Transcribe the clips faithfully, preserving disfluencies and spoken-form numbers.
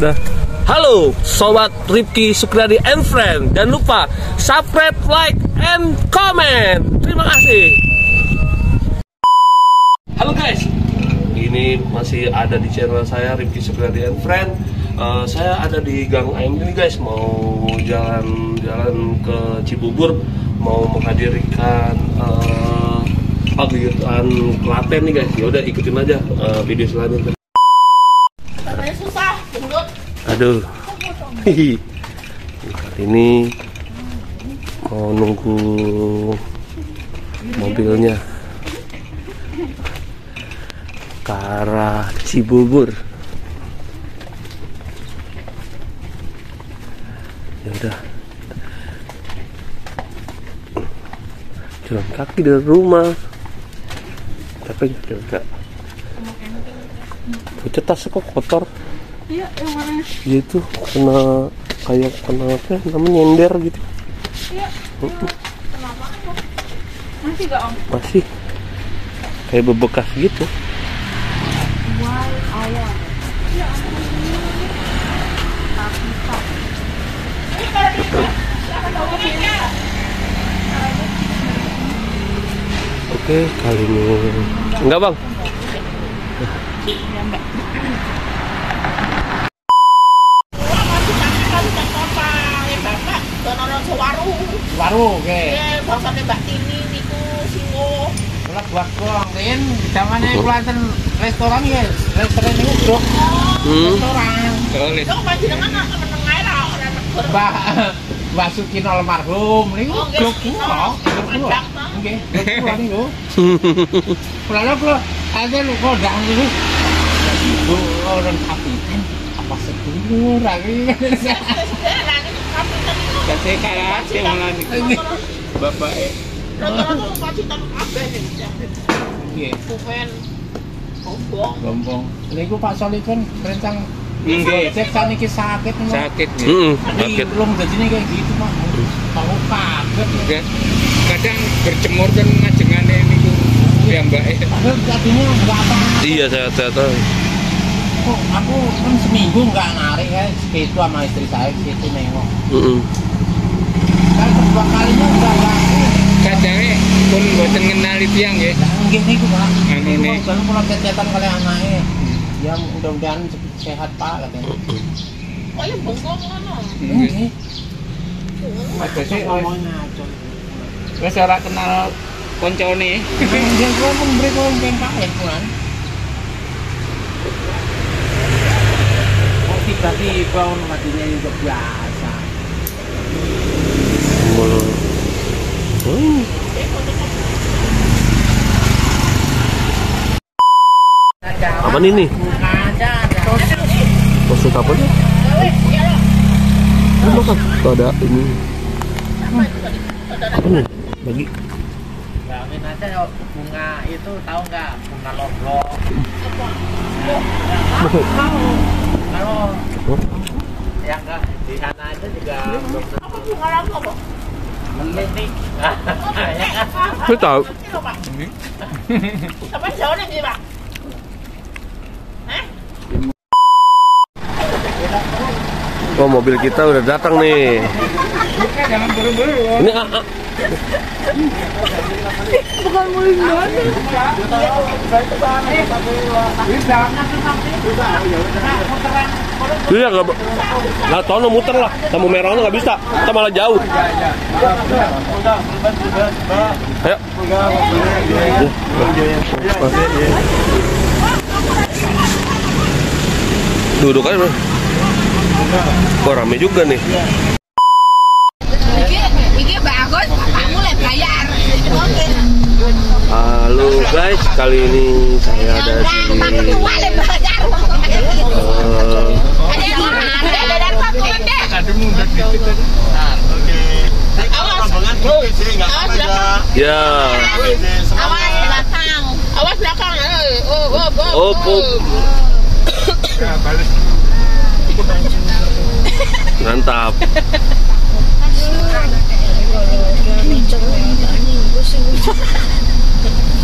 Dah. Halo, sobat Rifki Sukriadi and friend. Jangan lupa subscribe, like, and comment. Terima kasih. Halo guys, ini masih ada di channel saya Rifki Sukriadi and friend. Uh, saya ada di Gang Ayam ini guys, mau jalan-jalan ke Cibubur, mau menghadirkan uh, paguyuban Klaten nih guys. Ya udah ikutin aja uh, video selanjutnya. Susah, aduh, hihi. Kali ini mau nunggu mobilnya ke arah Cibubur. Ya udah, jalan kaki dari rumah. Tapi juga cetas kok kotor. Iya, yang warnanya. Iya tuh, kena kayak kena apa? Namanya nyender gitu. Iya. Uh-uh. Kenapa? Masih gak om? Masih. Kayak bebekas gitu. Wal awal. Iya. Tapi tak. Ini kalau tidak, siapa tahu begini. Oke, kali ini. Enggak bang. Warung, oke. Bangsane Mbak Tini niku singo. Kelak bagong rin jamane Klaten restoran ya, restoran niku blok. Restoran. Tulis. Kok panjenengan nek meneng ae ra ora negor. Mbak Mbak Sukino almarhum niku blok kula. Nggih, kula niku. Kula kula aja lu kok ndang niku. Bu orang kapitan apa sedulur lagi. Kasih kalah, saya malah nih. Bapak eh. Rata-rata lupa cita apa nih? Iya. Kupen, gombong. Gombong. Ini ku Pak Solikon rencang. Iya. Cek tadi kita sakit nih. Sakit nih. Sakit. Belum jadinya kayak gitu mah. Tahu kaget. Iya. Kadang bercemur kan ngajengannya ini ku. Iya mbak eh. Tapi jadinya nggak apa. Iya saya tahu. Aku, aku kan seminggu nggak narik ya, segitu sama istri saya segitu nengok. Uh-uh. Kan kedua kalinya udah laku. Kadangnya pun bosen kenali tiang ya. Enggak nih gua. Anu nih. Kalau pulang kegiatan kali anaknya, ya mudah-mudahan sehat pak katanya. Oh ya bengkong mana? Ini. Macam mana? Wes ora kenal koncone. Dia gua pun beri pun bengkak ya pulang. Tiba-tiba matinya juga biasa. Mulu. Hmm. Apa ini? Ada, ada. Masuk apa nih? Masuk. Ada ini. Apa nih? Bagi. Bawain aja bunga itu tahu nggak? Bunga loblok. Kalau yang di sana aja juga apa bunga loblok? Mending. Saya tahu. Apa jauhnya sih pak? Oh mobil kita udah datang nih. Jangan buru-buru. Ini bukan mulai banget. Iya nggak, nggak tahu muter lah. Tamu merah nggak bisa, kita malah jauh. Ayo. Duduk aja bro. Kok rame juga nih. Halo guys, kali ini saya ada di ya. Awas belakang. Oh, mantap.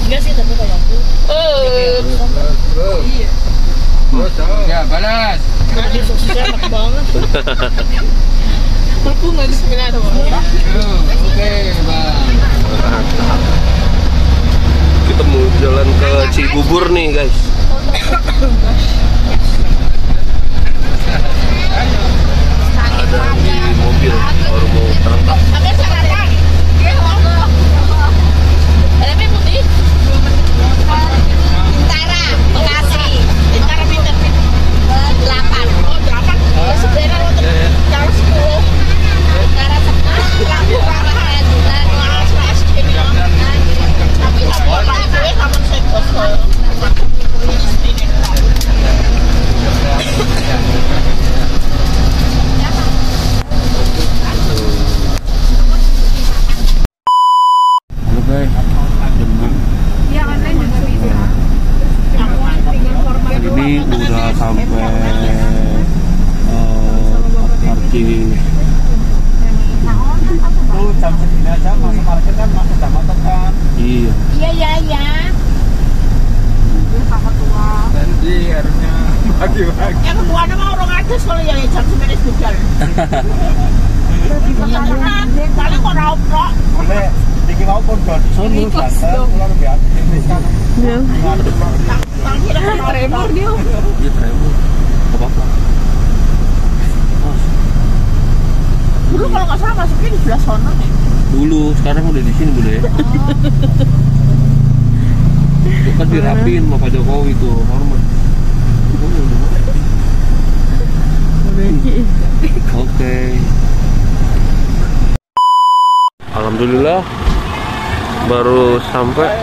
Enggak sih tapi kalau aku. Oh. Iya. Balas. Tadi sosisnya enak banget. Berpungan bismillah dong. Oke, Bang. Kita mau jalan ke Cibubur nih, guys. Ada di mobil baru mau terangkat. Alhamdulillah baru sampai.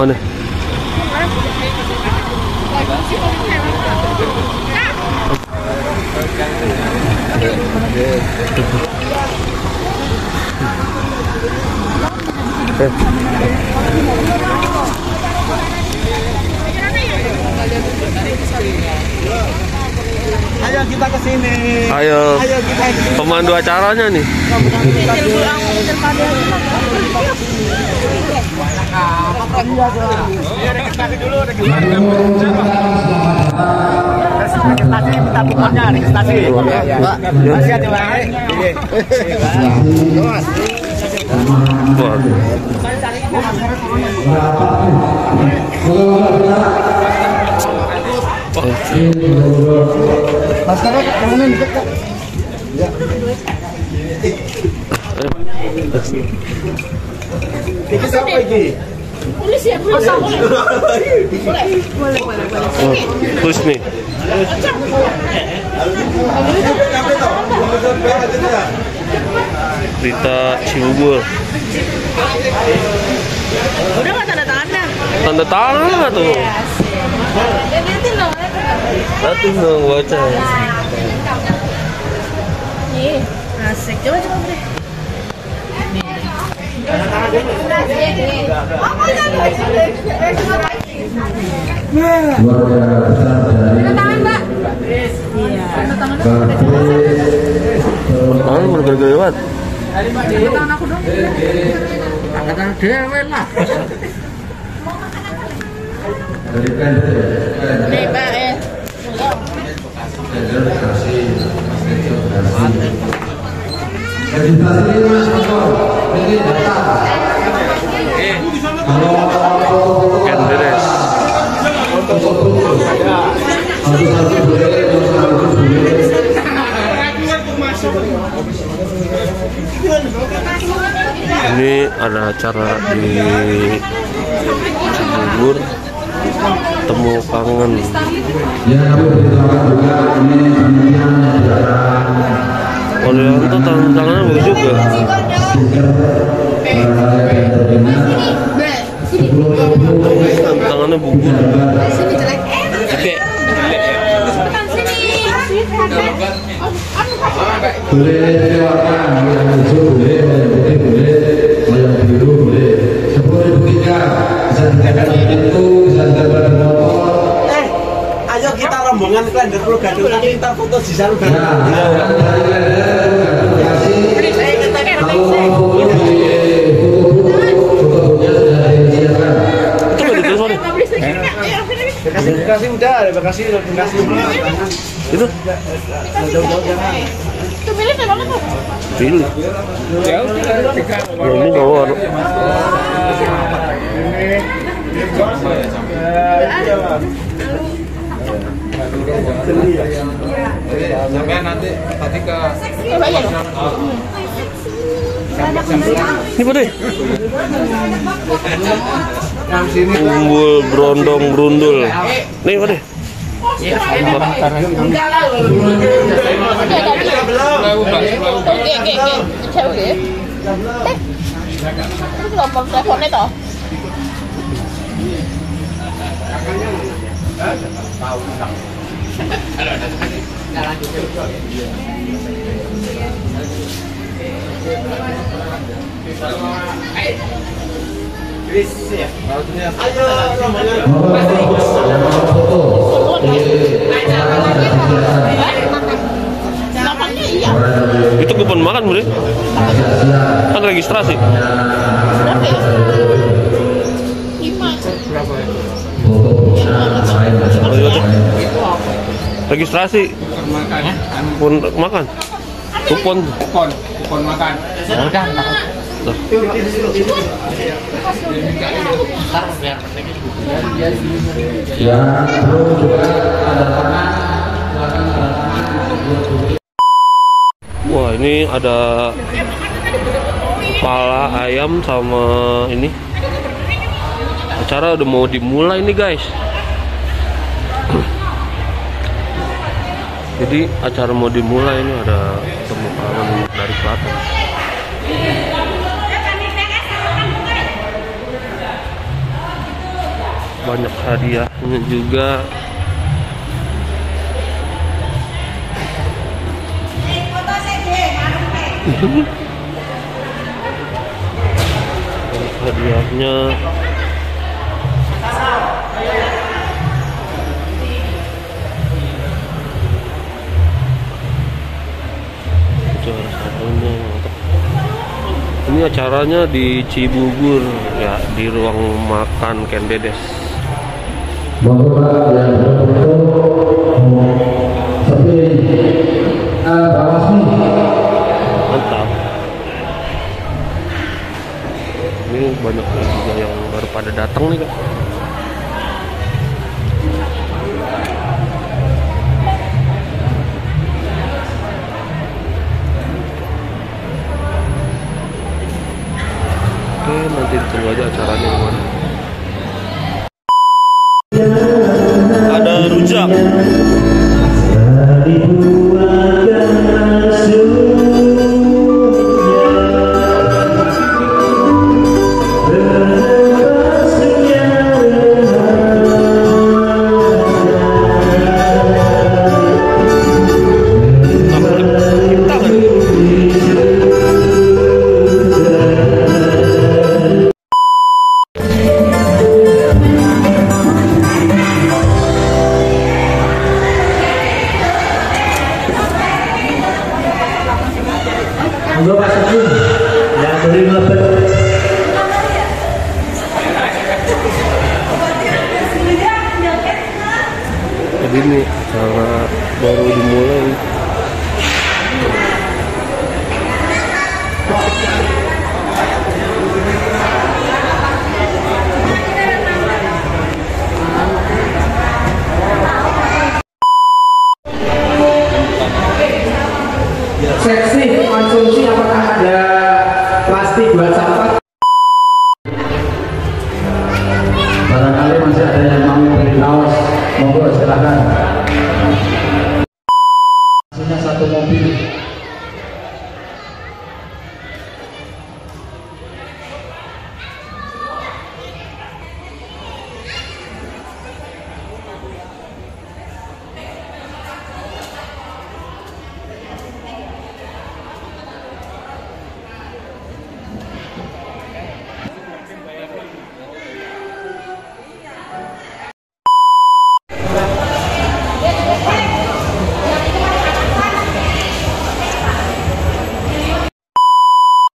Mana? Ayo kita ke sini. Ayo. Ayo kita ke sini. Pemandu acaranya nih. Oh. Terus nih. Berita Cibubur. Udah nggak tanda tangannya? Tanda tangan nggak tuh? Satu dong baca. Nih, asik coba coba deh. Tangan aku dong. Angkatan dewe lah. Nih, Pak, eh. Ini ada acara di Cibubur, Temu Kangen. Kalau yang itu tangan-tangannya bagus juga. Tangannya bubur. Oke. Rombongan klender perlu gadungan kita foto di sana bareng. Bekasi, Bekasi udah ada, Bekasi udah Bekasi. Itu? Itu pilih di mana tuh? Pilih. Jauh kita dekat. Ini bawah. Sampai nanti tadi ke ini boleh. Unggul berondong berundul. Nih boleh. Itu kupon makan, Bro. Kan registrasi. Registrasi kupon makan. Kupon kupon kupon makan. Udah. Tuh. Ya, Bro, juga ada tangan. Wah, ini ada kepala ayam sama ini. Acara udah mau dimulai nih, guys. Jadi acara mau dimulai ini, ada temu kangen dari Klaten. Banyak hadiahnya juga. Banyak hadiahnya. Ini acaranya di Cibubur ya, di ruang makan Ken Dedes. Bapak yang mantap. Ini banyak juga yang baru pada datang nih, Kak. Oke, nanti ditunggu aja acaranya gimana. Ada rujak. Ini acara baru dimulai. Seksi konsumsi apakah ada plastik buat sampah? Barangkali masih ada yang mau beli kaos. Monggo silahkan. Hasilnya satu mobil.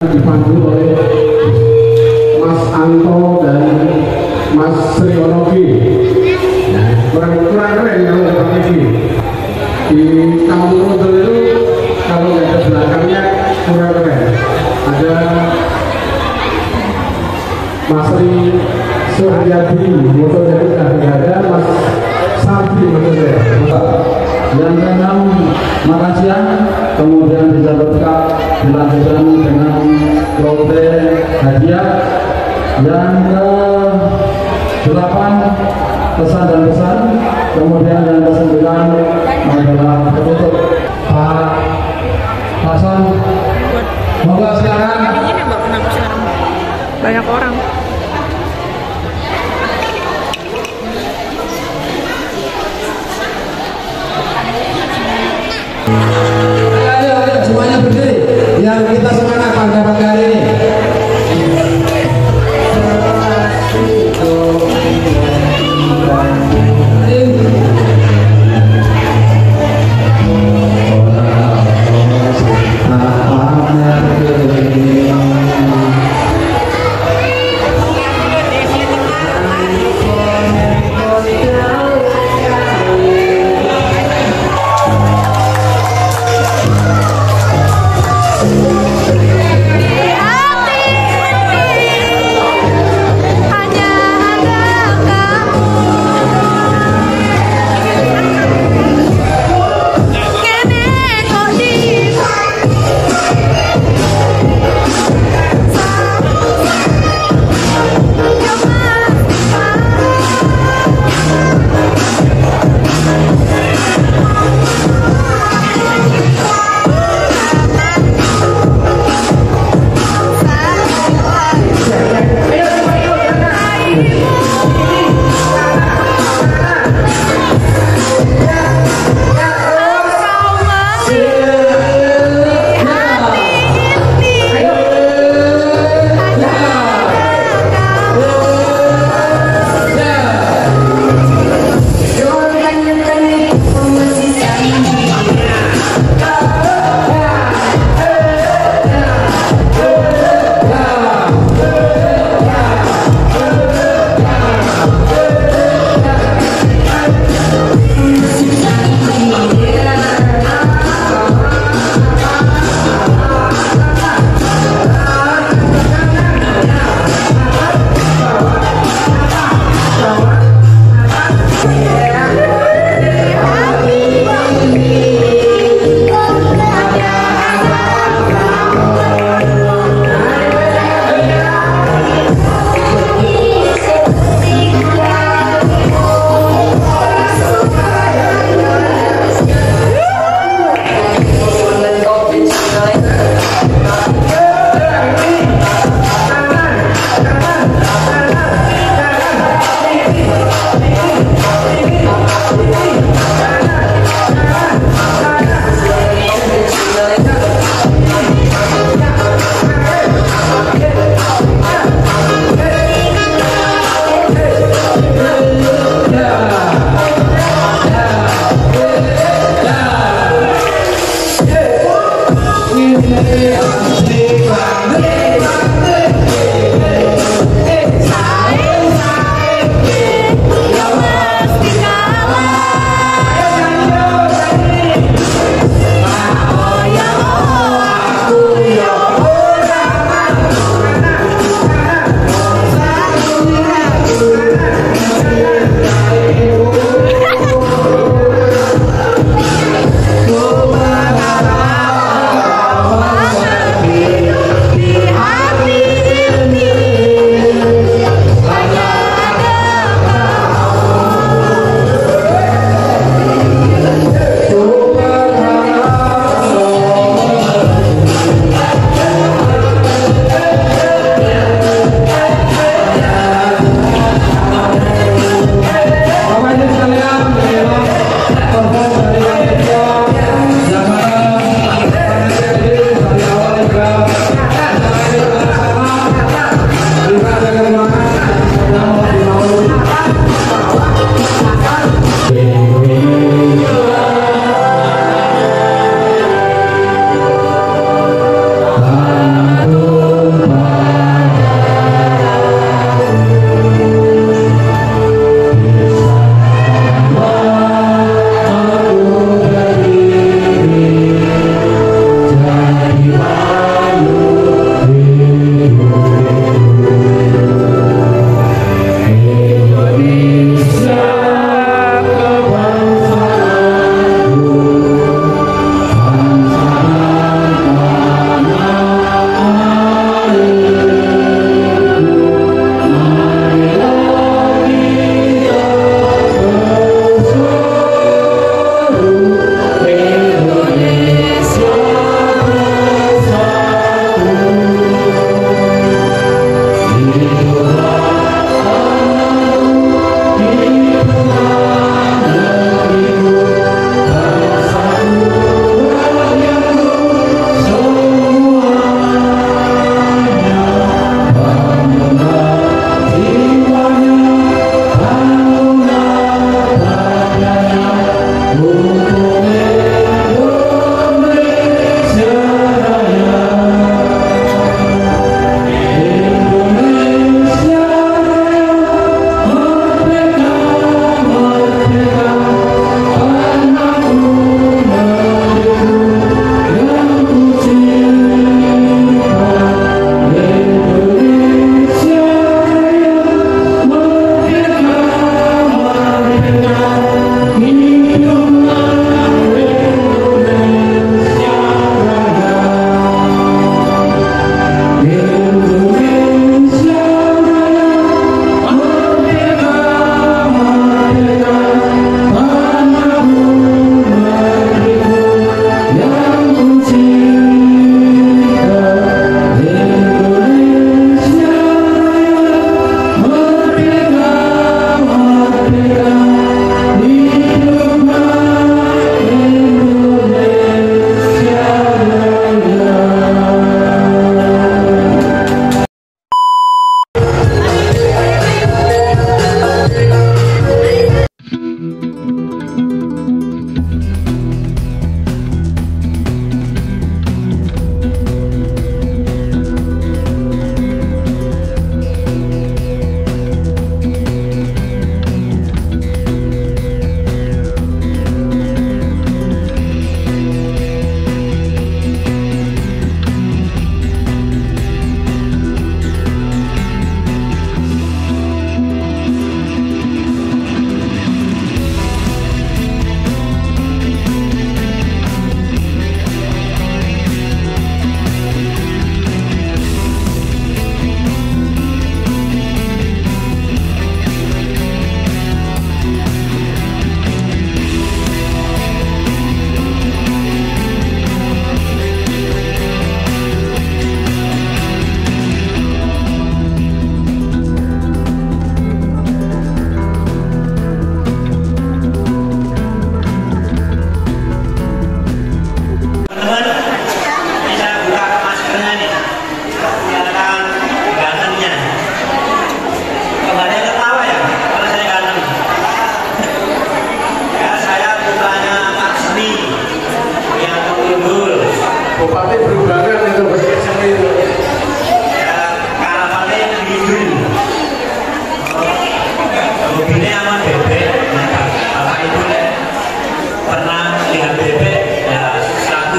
Dipandu oleh Mas Anto dan Mas Srionogi. kurang keren kalau nggak pakai gini. Di kampung model itu kalau nggak ada belakangnya kurang keren. Ada Mas Ri Suryadi motornya sudah nggak ada, Mas Sabi motornya yang keenam Malaysia, kemudian bisa berkat dilanjutkan dengan lomba hadiah yang ke delapan pesan dan pesan, kemudian yang ke sembilan adalah penutup Pak Hasan. Moga sekarang banyak orang. Ayo, ayo, semuanya berdiri. Yang kita semangat pada pagi hari ini. Hanya ada engkau.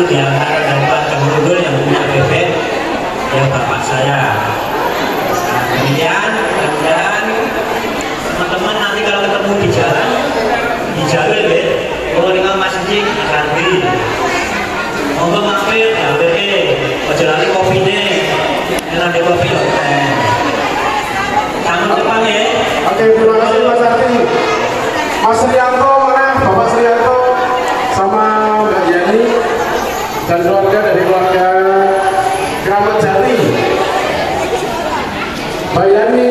di antara dapat pengundur yang punya P P yang bapak saya. Nah, kemudian kemudian teman-teman nanti kalau ketemu di jalan di jalur ya, kalau dengan masjid nanti monggo mampir L W E, ojo lali kopine, enak kopi lho. Tangan depan ya. Oke, terima kasih Mas Arti. Mas Rianto mana? Bapak Rianto sama Mbak Yani dan keluarga dari keluarga Kramat Jati. Mbak Yani,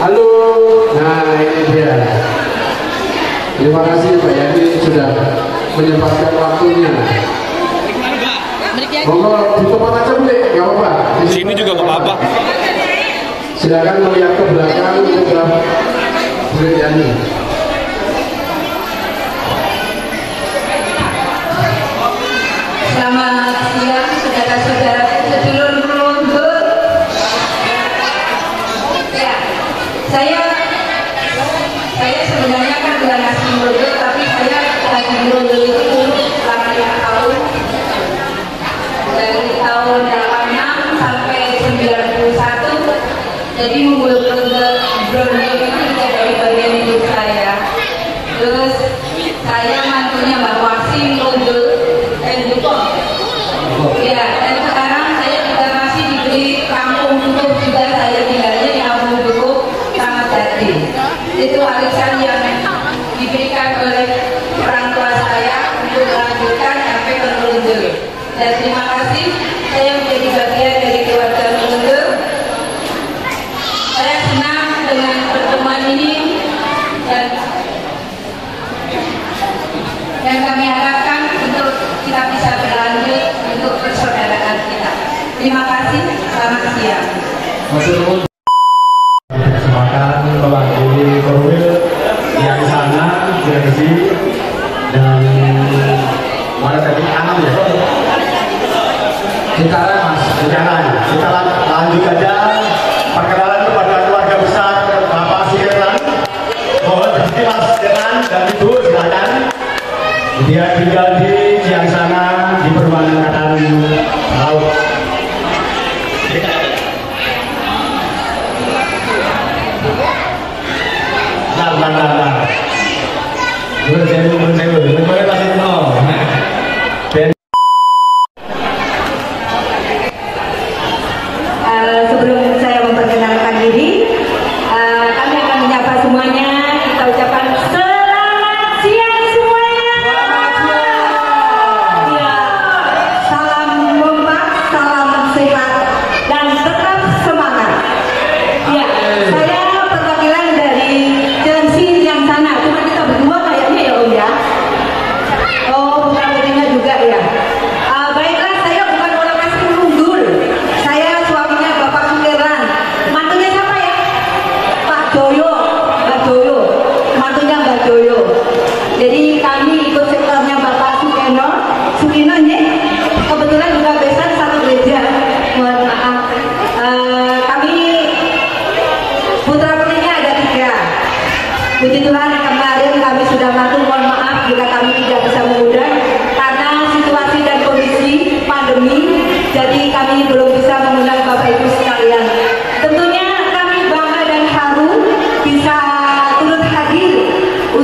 halo. Nah, ini dia. Terima kasih Mbak Yani sudah menyempatkan waktunya. Monggo di tempat aja boleh, nggak apa-apa. Di sini juga nggak apa-apa. Silakan melihat ke belakang sudah boleh nyanyi. Selamat siang saudara-saudara sedulur merundur. Ya, saya saya sebenarnya kan bukan asli merundur, tapi saya lagi merundur itu dulu selama lima tahun. Dari tahun delapan puluh enam sampai sembilan puluh satu, jadi menggulung-gulung itu tidak dari bagian hidup saya. Terus saya mantunya Mbak Wasi mundur dan Depok. Ya, dan sekarang saya juga masih diberi kampung Depok juga, saya tinggalnya di kampung Depok Kramat Jati. Itu warisan yang diberikan oleh orang tua saya untuk melanjutkan sampai ke mundur. Dan terima kasih saya menjadi bagian dari keluarga Mundur. Saya senang dengan pertemuan ini dan dan kami harapkan untuk kita bisa berlanjut untuk persaudaraan kita. Terima kasih, selamat siang. Kesempatan mewakili Korwil yang sana, yang di sini dan mana tadi Anam ya. Kita mas, jangan kita lanjut aja perkenalan kepada keluarga besar Bapak Sirelan. Mohon berhenti Mas Sirelan dan Ibu silakan. Dia tinggal di yang sana di perbatasan laut. Nah, nah, nah. Berjemur, berjemur, berjemur masih nol.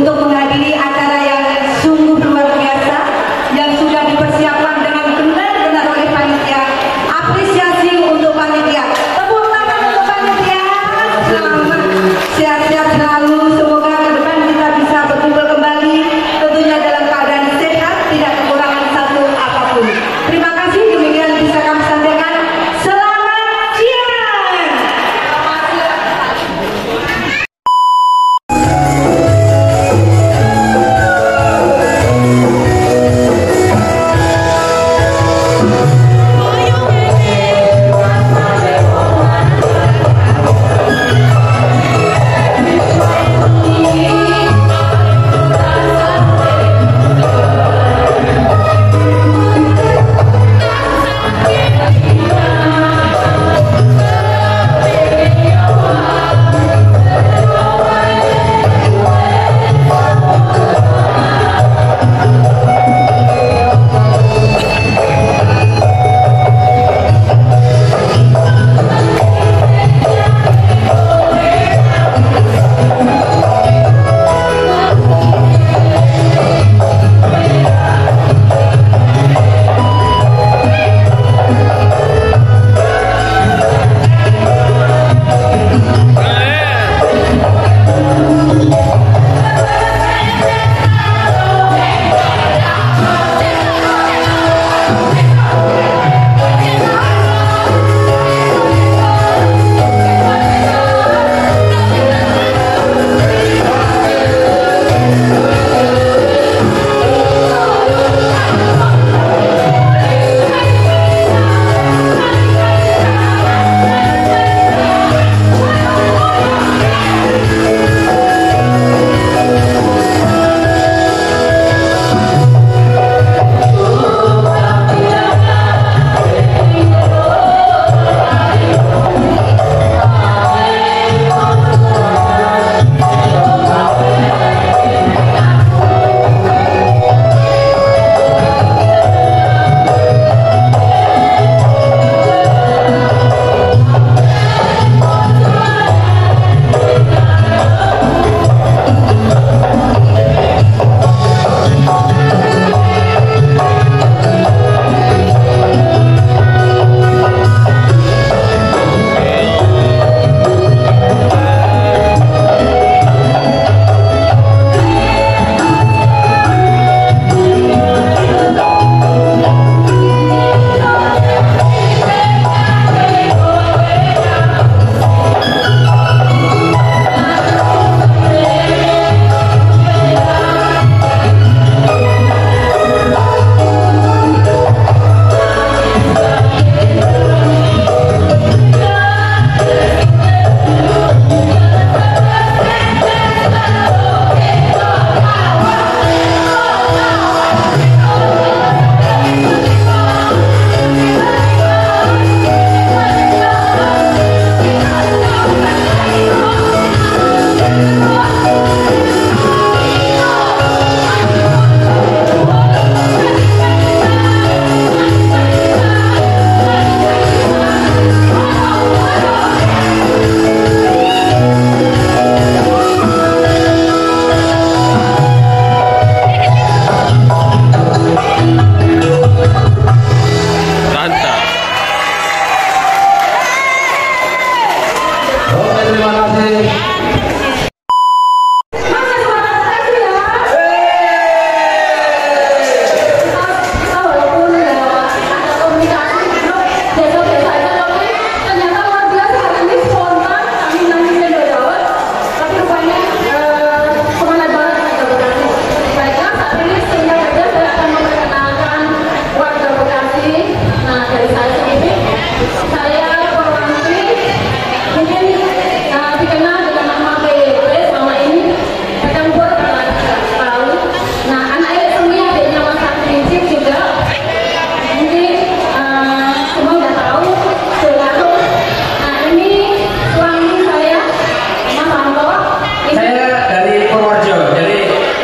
Untuk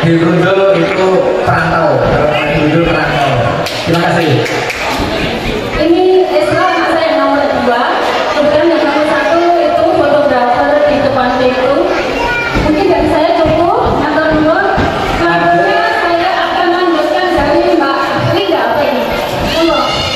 Adi Brundel itu perantau, Adi Brundel perantau. Terima kasih. Ini Esra anak saya nomor dua, kemudian yang nomor satu itu fotografer di depan itu. Mungkin dari saya cukup atau dulu. Selanjutnya saya akan lanjutkan dari Mbak Linda. Tunggu.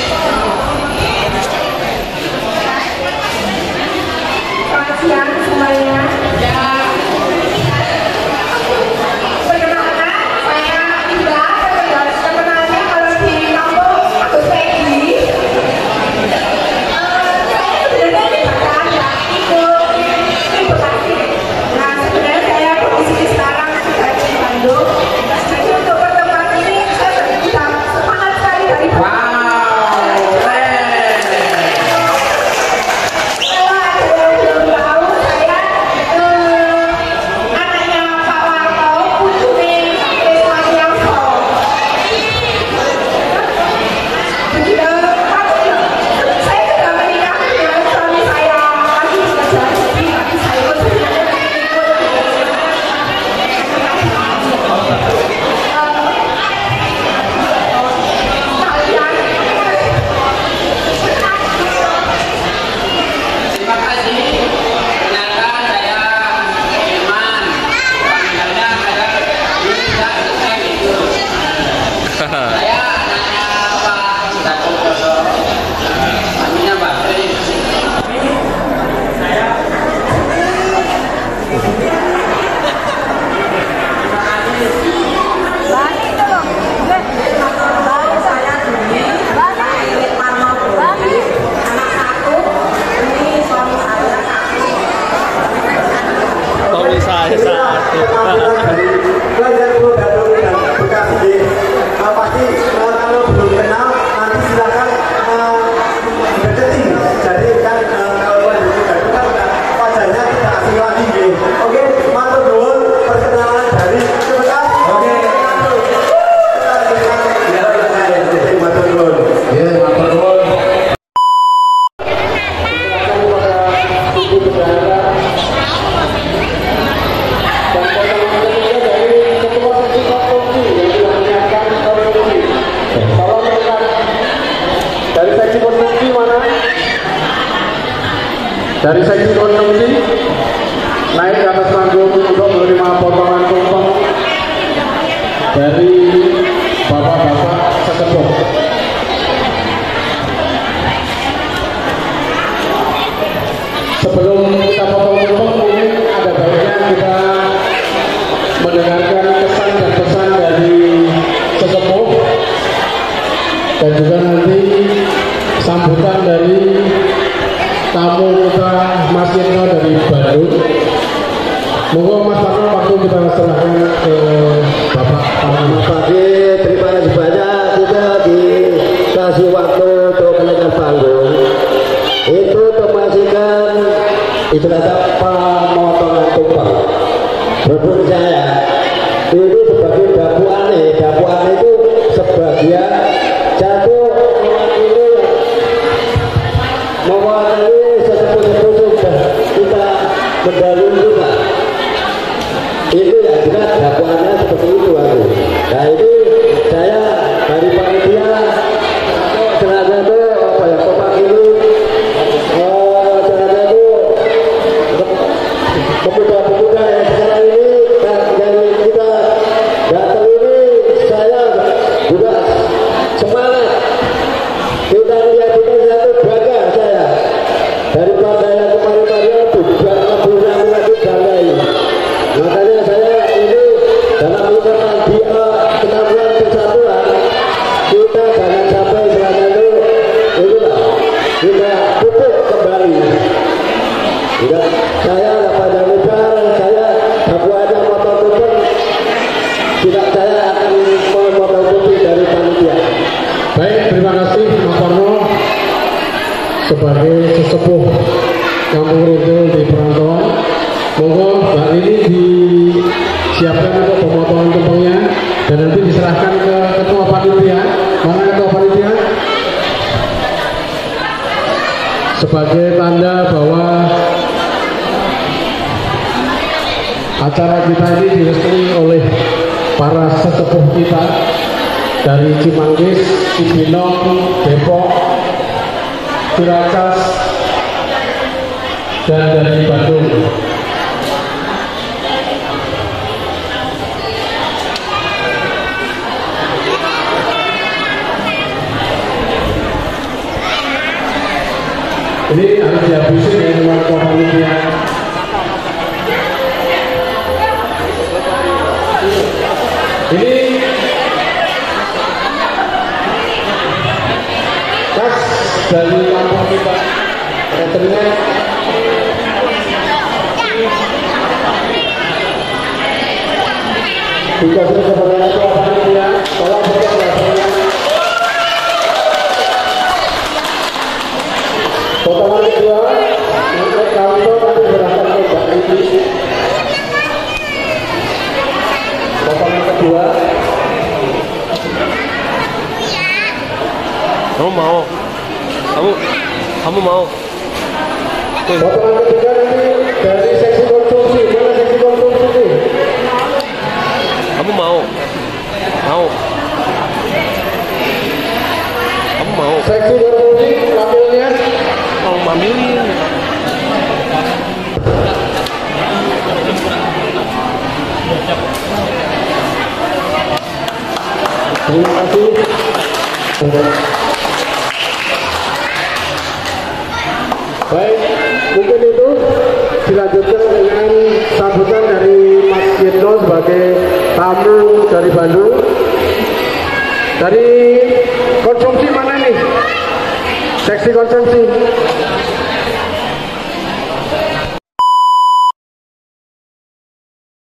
Selamat siang semuanya. para sesepuh kita dari Cimanggis, Cibinong, Depok, Ciracas, dan dari Bandung. Ini harus dihabisin ya teman panitia. Ini tas dari kampung kita, rekennya. Dikasih kepada ketua panitia, tolong saya. Total kedua, untuk kantor nanti berangkat ke Batu. Total kedua. Kamu mau? Kamu, kamu mau? Total ketiga nanti dari seksi konsumsi, mana seksi konsumsi? Kamu mau? Mau? Kamu mau? Seksi konsumsi, tampilnya? Kalau mamilin terima kasih. Baik, mungkin itu dilanjutkan dengan sambutan dari Mas Yendo sebagai tamu dari Bandung. Dari konsumsi mana nih? Seksi konsumsi.